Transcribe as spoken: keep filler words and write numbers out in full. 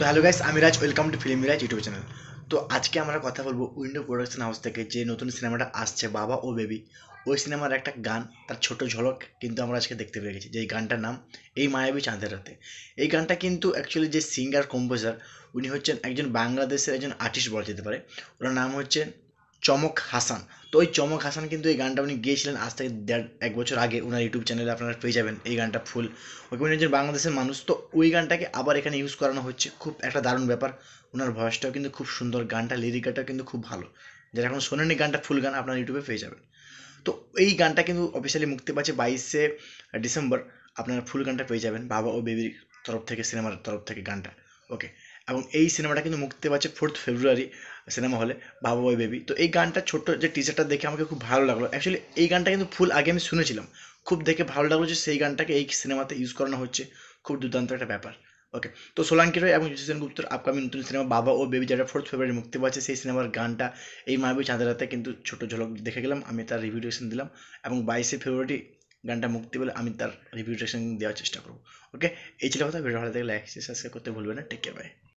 तो hello guys आमी राज welcome to फिल्मी राज यूट्यूब चैनल। तो आज के आमरा कथा बोलबो उइंडो प्रोडक्शन हाउस थेके जे नतून सिनेमाटा आसछे बाबा ओ बेबी, ओई सिनेमार एकटा गान तार छोटो झलक किन्तु आमरा आजके देखते पेये गेछि। जे गानटार नाम ए मायाबी चाँदेर राते। एई गानटा किन्तु एक्चुअली जे सिंगार कम्पोजार उनि हच्छेन एकजन बांग्लादेशेर एकजन आर्टिस्ट बोला जेते पारे, ओनार नाम हच्छे चमक हासान। तो चमक हासान किन्तु ये गानटा उन्नी गेयेछिलेन आज थेके देड़ एक बछर आगे उनार यूट्यूब चैनेले आपनारा पेये जाबेन ये गानटा फुल। ओके उनि एकजन बांग्लादेशेर मानुष, तो ओई गानटाके आबार एखाने इउज करानो हच्छे, खूब एकटा दारुण ब्यापार। उनार भयसटाओ किन्तु खूब सुंदर, गानटा लिरिकटाओ किन्तु खूब भालो। जारा एखोनो शोनेननि गानटा फुल गान आपनारा यूट्यूबे पेये जाबेन। तो ये गानटा किन्तु अफिशियाली मुक्ति पाচ্ছে बाईस डिसेम्बर। आपनारा फुल गानटा पेये जाबेन बाबा ओ बेबिर तरफ थेके, सिनेमार तरफ थेके गानटा। ओके এবং এই সিনেমাটা কিন্তু মুক্তি পাচ্ছে ফোর্থ ফেব্রুয়ারি সিনেমা হলে, বাবা ও বেবি। তো এই গানটা ছোট্ট যে টিজারটা দেখে আমাকে খুব ভালো লাগলো। অ্যাকচুয়ালি এই গানটা কিন্তু ফুল আগে আমি শুনেছিলাম, খুব দেখে ভালো লাগলো যে সেই গানটাকে এই সিনেমাতে ইউজ করানো হচ্ছে, খুব দুর্দান্ত একটা ব্যাপার। ওকে তো সোলাঙ্কি রয় এবং জিশু গুপ্তার আপকামিং নতুন সিনেমা বাবা ও বেবি যেটা ফোর্থ ফেব্রুয়ারি মুক্তি পাচ্ছে, সেই সিনেমার গানটা এই মায়াবী চাঁদের রাতে কিন্তু ছোটো ঝলক দেখে গেলাম, আমি তার রিভিউ রিঅ্যাকশন দিলাম এবং বাইশে ফেব্রুয়ারি গানটা মুক্তি পেলে আমি তার রিভিউ রিঅ্যাকশন দেওয়ার চেষ্টা করবো। ওকে এই ছিল কথা। ভিডিও ভালো লাগলে লাইক সাবস্ক্রাইব করতে ভুলবেন না। Take care, by.